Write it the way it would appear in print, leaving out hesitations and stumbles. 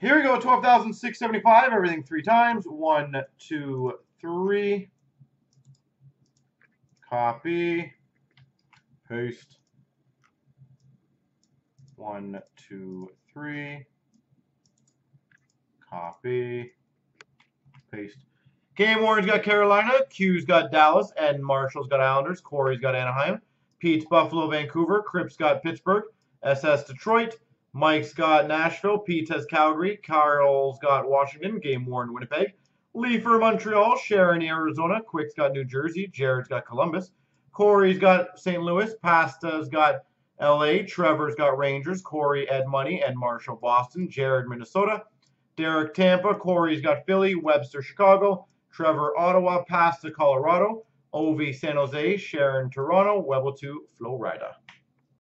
Here we go, 12,675. Everything three times. One, two, three. Copy. Paste. One, two, three. Copy. Paste. Game Warren's got Carolina. Q's got Dallas. Ed Marshall's got Islanders. Corey's got Anaheim. Pete's Buffalo, Vancouver. Cripp's got Pittsburgh. SS Detroit. Mike's got Nashville. Pete's has Calgary. Carl's got Washington. Game Warren, Winnipeg. Leifer, Montreal. Sharon, Arizona. Quick's got New Jersey. Jared's got Columbus. Corey's got St. Louis. Pasta's got LA. Trevor's got Rangers. Corey, Ed Money. Ed Marshall, Boston. Jared, Minnesota. Derek, Tampa. Corey's got Philly. Webster, Chicago. Trevor, Ottawa. Pasta, Colorado. Ovi, San Jose. Sharon, Toronto. Webble to Florida.